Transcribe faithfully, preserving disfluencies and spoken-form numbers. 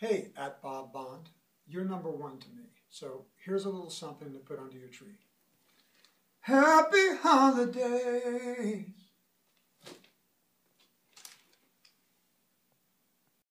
hey, at Bob Bond, you're number one to me. So here's a little something to put under your tree. Happy holidays.